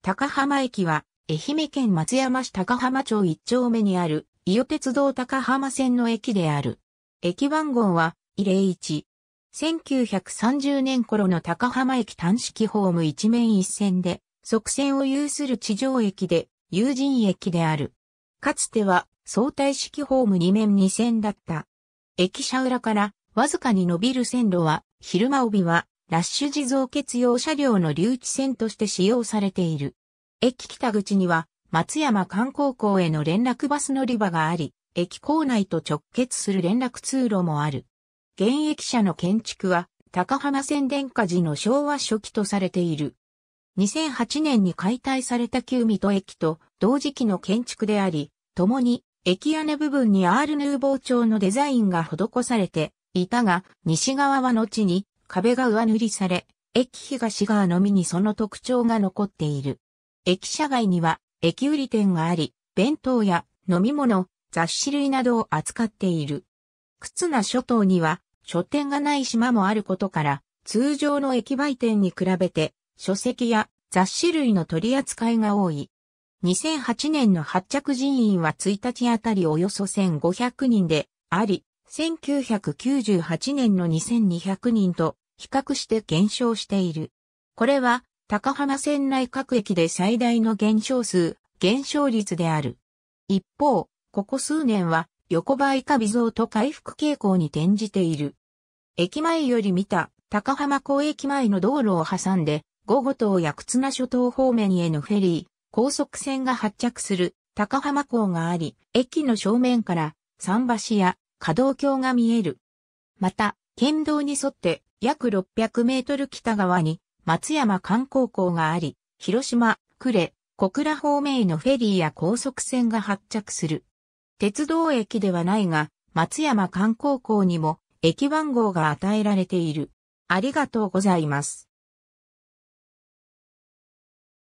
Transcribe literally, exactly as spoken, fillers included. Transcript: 高浜駅は、愛媛県松山市高浜町いっ丁目にある、伊予鉄道高浜線の駅である。駅番号は、ゼロいち。せんきゅうひゃくさんじゅうねん頃の高浜駅単式ホーム一面一線で、側線を有する地上駅で、有人駅である。かつては、相対式ホーム二面二線だった。駅舎裏から、わずかに伸びる線路は、昼間帯は、ラッシュ時増結用車両の留置線として使用されている。駅北口には、松山観光港への連絡バス乗り場があり、駅構内と直結する連絡通路もある。現役舎の建築は、高浜線電化時の昭和初期とされている。にせんはちねんに解体された旧水戸駅と同時期の建築であり、共に駅屋根部分にアールヌーボー調のデザインが施されていたが、西側は後に壁が上塗りされ、駅東側のみにその特徴が残っている。駅舎外には駅売店があり、弁当や飲み物、雑誌類などを扱っている。忽那諸島には書店がない島もあることから、通常の駅売店に比べて書籍や雑誌類の取り扱いが多い。にせんはちねんの発着人員はいちにちあたりおよそせんごひゃくにんであり、せんきゅうひゃくきゅうじゅうはちねんのにせんにひゃくにんと比較して減少している。これは、高浜線内各駅で最大の減少数、減少率である。一方、ここ数年は横ばいか微増と回復傾向に転じている。駅前より見た高浜港駅前の道路を挟んで、午後島や忽那諸島方面へのフェリー、高速船が発着する高浜港があり、駅の正面から桟橋や架道橋が見える。また、県道に沿って約ろっぴゃくメートル北側に、松山観光港があり、広島、呉、小倉方面へのフェリーや高速船が発着する。鉄道駅ではないが、松山観光港にも駅番号が与えられている。ありがとうございます。